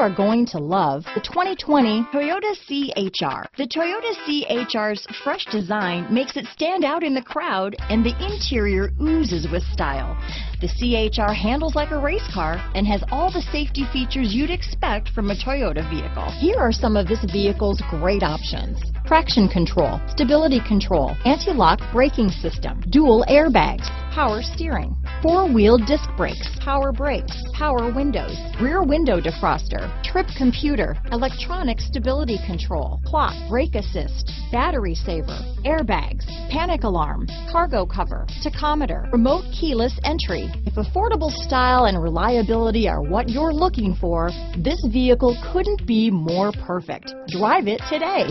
are going to love the 2020 Toyota C-HR. The Toyota C-HR's fresh design makes it stand out in the crowd, and the interior oozes with style. The C-HR handles like a race car and has all the safety features you'd expect from a Toyota vehicle. Here are some of this vehicle's great options: traction control, stability control, anti-lock braking system, dual airbags, power steering, four-wheel disc brakes, power windows, rear window defroster, trip computer, electronic stability control, clock, brake assist, battery saver, airbags, panic alarm, cargo cover, tachometer, remote keyless entry. If affordable style and reliability are what you're looking for, this vehicle couldn't be more perfect. Drive it today.